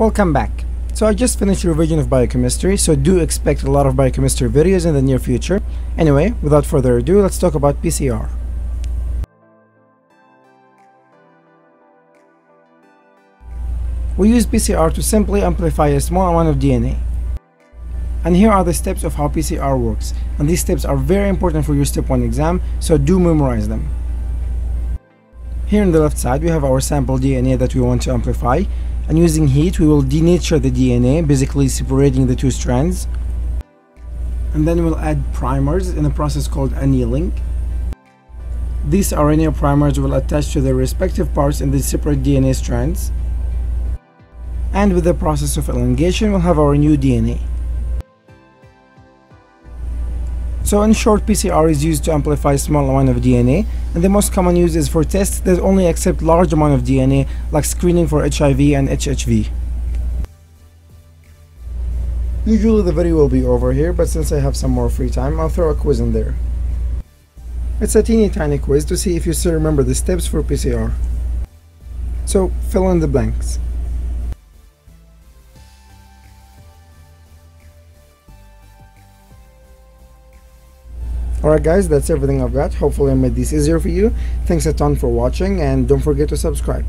Welcome back. So I just finished revision of biochemistry, so do expect a lot of biochemistry videos in the near future. Anyway, without further ado, let's talk about PCR. We use PCR to simply amplify a small amount of DNA. And here are the steps of how PCR works, and these steps are very important for your step 1 exam, so do memorize them. Here on the left side we have our sample DNA that we want to amplify, and using heat we will denature the DNA, basically separating the two strands, and then we'll add primers in a process called annealing. These RNA primers will attach to their respective parts in the separate DNA strands, and with the process of elongation we'll have our new DNA. So in short, PCR is used to amplify small amount of DNA, and the most common use is for tests that only accept large amount of DNA, like screening for HIV and HHV. Usually the video will be over here, but since I have some more free time, I'll throw a quiz in there. It's a teeny tiny quiz to see if you still remember the steps for PCR. So fill in the blanks. Alright guys, that's everything I've got. Hopefully I made this easier for you. Thanks a ton for watching, and don't forget to subscribe.